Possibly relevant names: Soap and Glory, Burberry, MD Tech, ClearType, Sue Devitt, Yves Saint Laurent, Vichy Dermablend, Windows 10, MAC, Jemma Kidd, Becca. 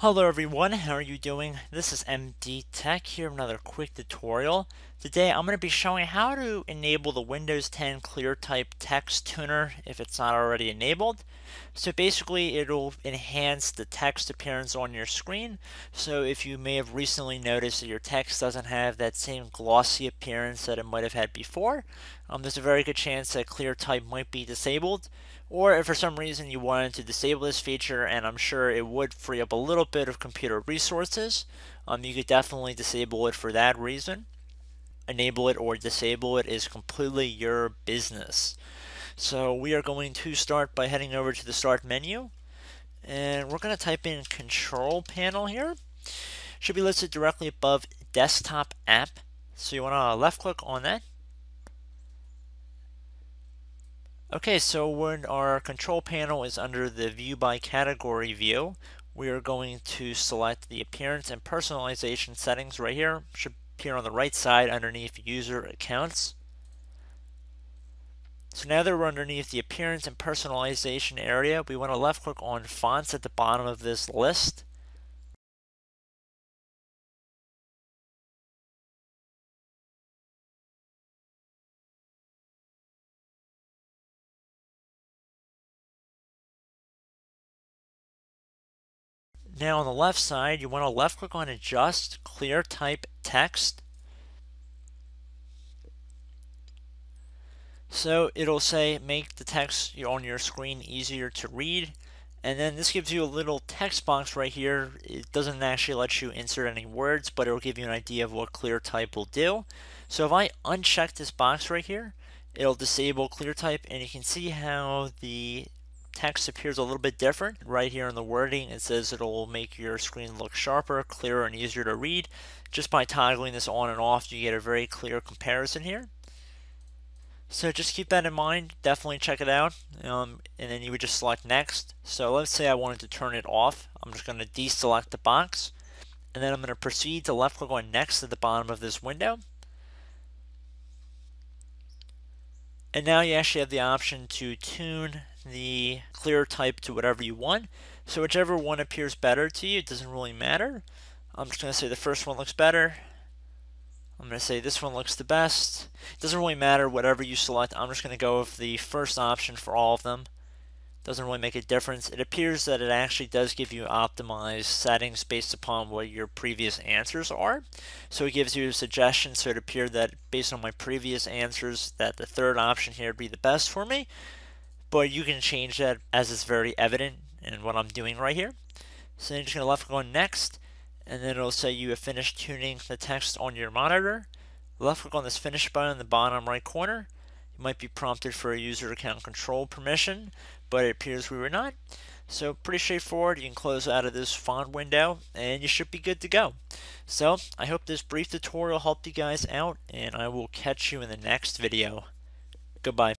Hello everyone, how are you doing? This is MD Tech here with another quick tutorial. Today I'm going to be showing how to enable the Windows 10 ClearType text tuner if it's not already enabled. So basically it'll enhance the text appearance on your screen. So if you may have recently noticed that your text doesn't have that same glossy appearance that it might have had before, there's a very good chance that ClearType might be disabled. Or if for some reason you wanted to disable this feature, and I'm sure it would free up a little bit of computer resources, you could definitely disable it for that reason. Enable it or disable it is completely your business. So we are going to start by heading over to the Start menu, and we're going to type in Control Panel here. Should be listed directly above Desktop App. So you want to left click on that. Okay, so when our control panel is under the View by Category view, we are going to select the Appearance and Personalization settings right here. Should appear on the right side underneath User Accounts. So now that we're underneath the Appearance and Personalization area, we want to left click on Fonts at the bottom of this list. Now on the left side, you want to left click on Adjust ClearType Text. So it'll say make the text on your screen easier to read. And then this gives you a little text box right here. It doesn't actually let you insert any words, but it'll give you an idea of what ClearType will do. So if I uncheck this box right here, it'll disable ClearType, and you can see how the text appears a little bit different. Right here in the wording, it says it'll make your screen look sharper, clearer, and easier to read. Just by toggling this on and off, you get a very clear comparison here. So just keep that in mind. Definitely check it out. And then you would just select Next. So let's say I wanted to turn it off. I'm just going to deselect the box. And then I'm going to proceed to left click on Next at the bottom of this window. And now you actually have the option to tune the ClearType to whatever you want. So whichever one appears better to you, it doesn't really matter. I'm just going to say the first one looks better. I'm going to say this one looks the best. It doesn't really matter whatever you select. I'm just going to go with the first option for all of them. Doesn't really make a difference. It appears that it actually does give you optimized settings based upon what your previous answers are. So it gives you suggestions. So it appeared that based on my previous answers that the third option here would be the best for me. But you can change that, as it's very evident in what I'm doing right here. So you're just going to left click on Next, and then it'll say you have finished tuning the text on your monitor. Left click on this Finish button in the bottom right corner. You might be prompted for a user account control permission, but it appears we were not. So pretty straightforward. You can close out of this font window, and you should be good to go. So I hope this brief tutorial helped you guys out, and I will catch you in the next video. Goodbye.